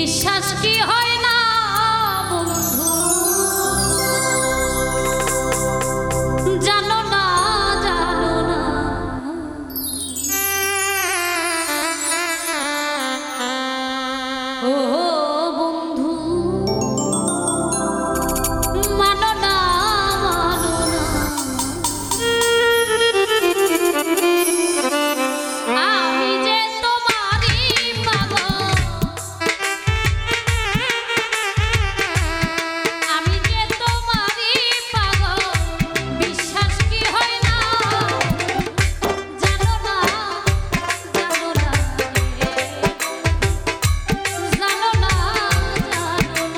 বিশ্বাস কি হয় না বন্ধু? জানো না, জানো না, ও বন্ধু মানো না, মানো না। আমি যে তোমারই পাগল, আমি যে তোমারই পাগল, বিশ্বাস কি হয় না? জানো না, জানো না রে। জানো না, জানো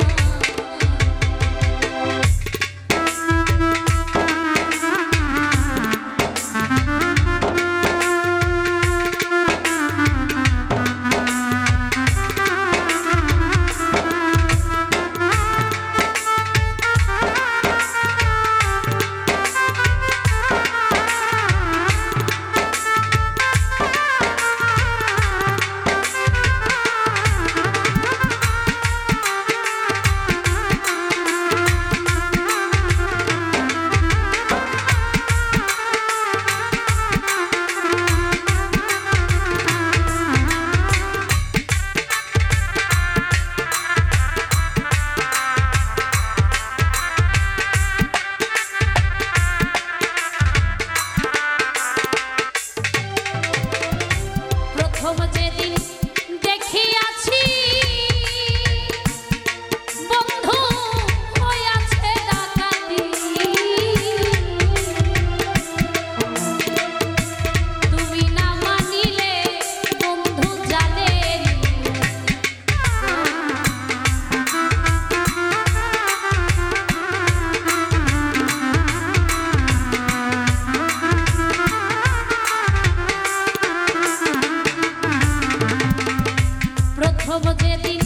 প্রথম যেদিন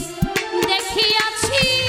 দেখিয়াছি